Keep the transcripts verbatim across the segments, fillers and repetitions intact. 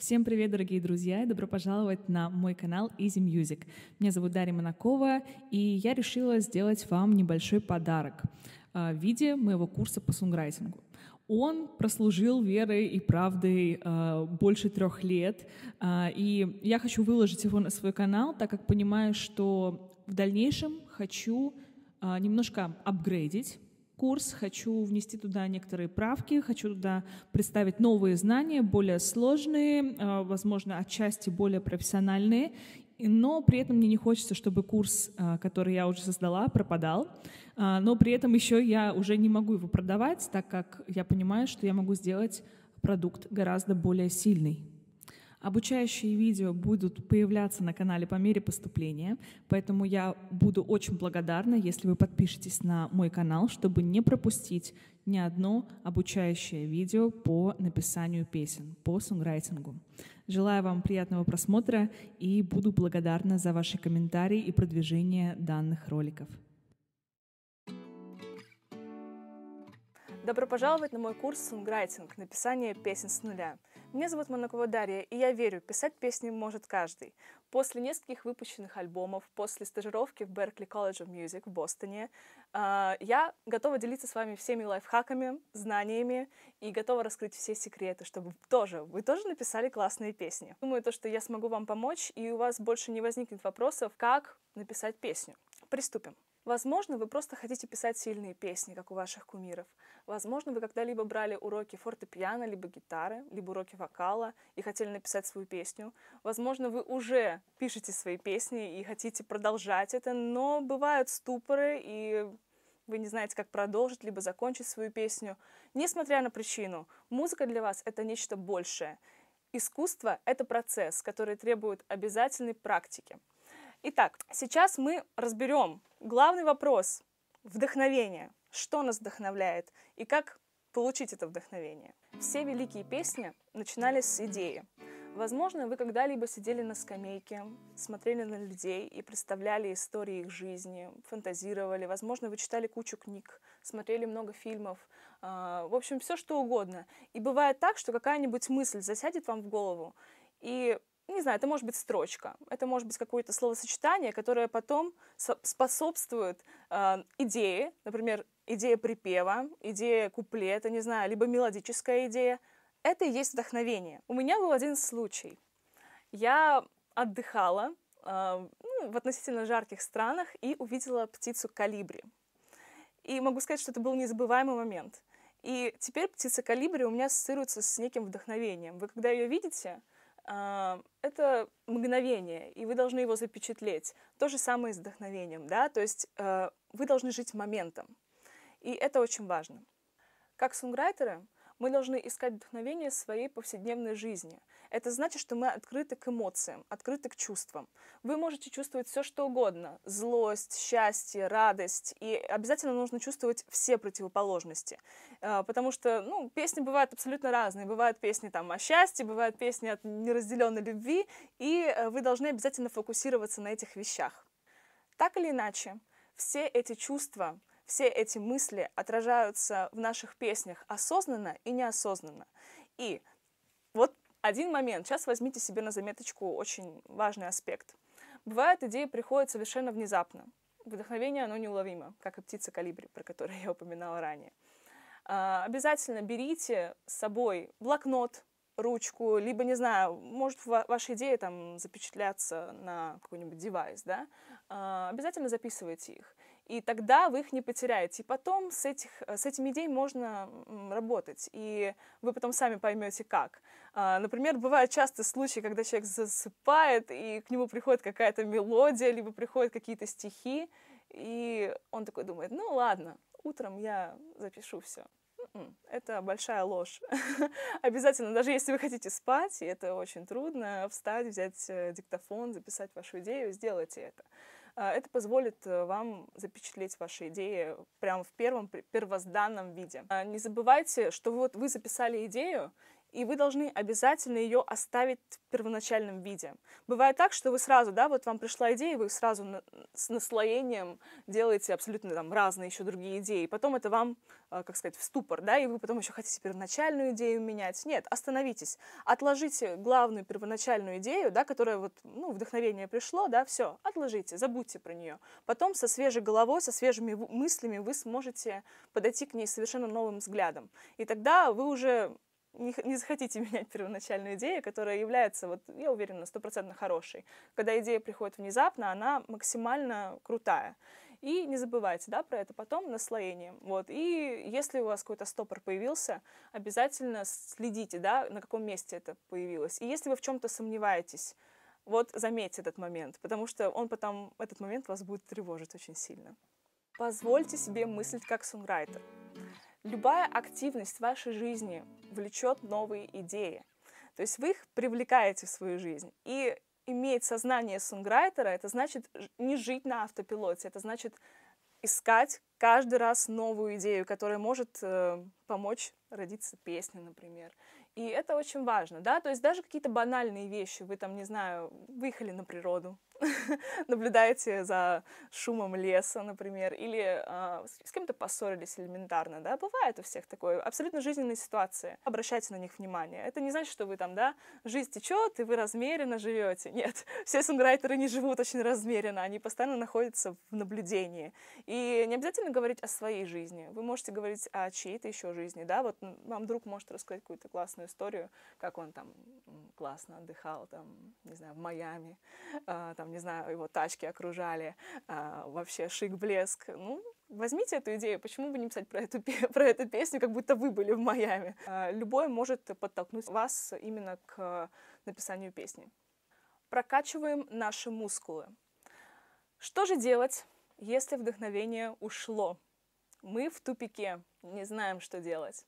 Всем привет, дорогие друзья, и добро пожаловать на мой канал Easy Music. Меня зовут Dasha Manakova, и я решила сделать вам небольшой подарок в виде моего курса по сонграйтингу. Он прослужил верой и правдой э, больше трех лет, э, и я хочу выложить его на свой канал, так как понимаю, что в дальнейшем хочу э, немножко апгрейдить курс, хочу внести туда некоторые правки, хочу туда представить новые знания, более сложные, э, возможно, отчасти более профессиональные. Но при этом мне не хочется, чтобы курс, который я уже создала, пропадал. Но при этом еще я уже не могу его продавать, так как я понимаю, что я могу сделать продукт гораздо более сильный. Обучающие видео будут появляться на канале по мере поступления, поэтому я буду очень благодарна, если вы подпишетесь на мой канал, чтобы не пропустить ни одно обучающее видео по написанию песен, по сонграйтингу. Желаю вам приятного просмотра и буду благодарна за ваши комментарии и продвижение данных роликов. Добро пожаловать на мой курс «Сонграйтинг. Написание песен с нуля». Меня зовут Манакова Дарья, и я верю, писать песни может каждый. После нескольких выпущенных альбомов, после стажировки в Berklee College of Music в Бостоне, я готова делиться с вами всеми лайфхаками, знаниями и готова раскрыть все секреты, чтобы тоже, вы тоже написали классные песни. Думаю, то, что я смогу вам помочь, и у вас больше не возникнет вопросов, как написать песню. Приступим. Возможно, вы просто хотите писать сильные песни, как у ваших кумиров. Возможно, вы когда-либо брали уроки фортепиано, либо гитары, либо уроки вокала и хотели написать свою песню. Возможно, вы уже пишете свои песни и хотите продолжать это, но бывают ступоры, и вы не знаете, как продолжить, либо закончить свою песню. Несмотря на причину, музыка для вас — это нечто большее. Искусство — это процесс, который требует обязательной практики. Итак, сейчас мы разберем главный вопрос – вдохновение. Что нас вдохновляет и как получить это вдохновение? Все великие песни начинались с идеи. Возможно, вы когда-либо сидели на скамейке, смотрели на людей и представляли истории их жизни, фантазировали. Возможно, вы читали кучу книг, смотрели много фильмов, э, в общем, все что угодно. И бывает так, что какая-нибудь мысль засядет вам в голову и... Не знаю, это может быть строчка, это может быть какое-то словосочетание, которое потом способствует э, идее, например, идея припева, идея куплета, не знаю, либо мелодическая идея. Это и есть вдохновение. У меня был один случай. Я отдыхала э, в относительно жарких странах и увидела птицу колибри. И могу сказать, что это был незабываемый момент. И теперь птица колибри у меня ассоциируется с неким вдохновением. Вы когда ее видите... Это мгновение, и вы должны его запечатлеть. То же самое с вдохновением, да, то есть вы должны жить моментом, и это очень важно. Как сонграйтеры мы должны искать вдохновение в своей повседневной жизни. Это значит, что мы открыты к эмоциям, открыты к чувствам. Вы можете чувствовать все, что угодно: злость, счастье, радость. И обязательно нужно чувствовать все противоположности. Потому что ну, песни бывают абсолютно разные. Бывают песни там, о счастье, бывают песни от неразделенной любви. И вы должны обязательно фокусироваться на этих вещах. Так или иначе, все эти чувства... Все эти мысли отражаются в наших песнях осознанно и неосознанно. И вот один момент. Сейчас возьмите себе на заметочку очень важный аспект. Бывает, идеи приходят совершенно внезапно. Вдохновение, оно неуловимо, как и птица колибри, про которую я упоминала ранее. Обязательно берите с собой блокнот, ручку, либо, не знаю, может ваша идея там запечатляться на какой-нибудь девайс, да? Обязательно записывайте их. И тогда вы их не потеряете. И потом с, этих, с этими идеями можно работать. И вы потом сами поймете, как. Например, бывают часто случаи, когда человек засыпает, и к нему приходит какая-то мелодия, либо приходят какие-то стихи. И он такой думает: ну ладно, утром я запишу все. Это большая ложь. Обязательно, даже если вы хотите спать, и это очень трудно, встать, взять диктофон, записать вашу идею, сделайте это. Это позволит вам запечатлеть ваши идеи прямо в первом, первозданном виде. Не забывайте, что вот вы записали идею, и вы должны обязательно ее оставить в первоначальном виде. Бывает так, что вы сразу, да, вот вам пришла идея, и вы сразу на, с наслоением делаете абсолютно там разные еще другие идеи, потом это вам, как сказать, в ступор, да, и вы потом еще хотите первоначальную идею менять. Нет, остановитесь, отложите главную первоначальную идею, да, которая вот, ну, вдохновение пришло, да, все, отложите, забудьте про нее. Потом со свежей головой, со свежими мыслями вы сможете подойти к ней совершенно новым взглядом, и тогда вы уже Не, не захотите менять первоначальную идею, которая является, вот, я уверена, стопроцентно хорошей. Когда идея приходит внезапно, она максимально крутая. И не забывайте, да, про это потом наслоением. Вот. И если у вас какой-то стопор появился, обязательно следите, да, на каком месте это появилось. И если вы в чем-то сомневаетесь, вот заметьте этот момент, потому что он потом, этот момент вас будет тревожить очень сильно. Позвольте себе мыслить как сонграйтер. Любая активность в вашей жизни влечет новые идеи. То есть вы их привлекаете в свою жизнь. И иметь сознание сонграйтера, это значит не жить на автопилоте, это значит искать каждый раз новую идею, которая может э, помочь родиться песня, например. И это очень важно, да, то есть даже какие-то банальные вещи, вы там, не знаю, выехали на природу, наблюдаете за шумом леса, например, или э, с кем-то поссорились элементарно, да, бывает у всех такое, абсолютно жизненные ситуации, обращайте на них внимание, это не значит, что вы там, да, жизнь течет и вы размеренно живете, нет, все сонграйтеры не живут очень размеренно, они постоянно находятся в наблюдении, и не обязательно говорить о своей жизни, вы можете говорить о чьей-то еще жизни, да, вот вам друг может рассказать какую-то классную историю, как он там классно отдыхал, там, не знаю, в Майами, э, там, не знаю, его тачки окружали, э, вообще шик-блеск. Ну, возьмите эту идею, почему бы не писать про эту, про эту песню, как будто вы были в Майами. Э, любой может подтолкнуть вас именно к написанию песни. Прокачиваем наши мускулы. Что же делать, если вдохновение ушло? Мы в тупике, не знаем, что делать.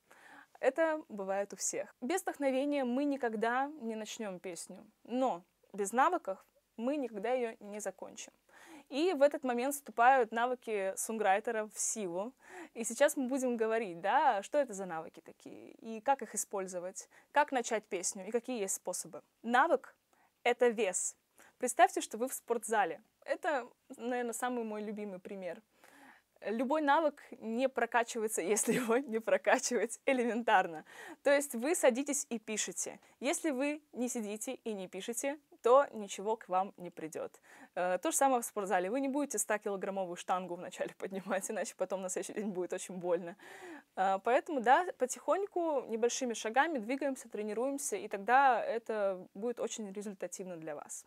Это бывает у всех. Без вдохновения мы никогда не начнем песню, но без навыков мы никогда ее не закончим. И в этот момент вступают навыки сонграйтера в силу. И сейчас мы будем говорить, да, что это за навыки такие, и как их использовать, как начать песню, и какие есть способы. Навык — это вес. Представьте, что вы в спортзале. Это, наверное, самый мой любимый пример. Любой навык не прокачивается, если его не прокачивать элементарно. То есть вы садитесь и пишете. Если вы не сидите и не пишете, то ничего к вам не придет. То же самое в спортзале. Вы не будете стокилограммовую штангу вначале поднимать, иначе потом на следующий день будет очень больно. Поэтому, да, потихоньку, небольшими шагами двигаемся, тренируемся, и тогда это будет очень результативно для вас.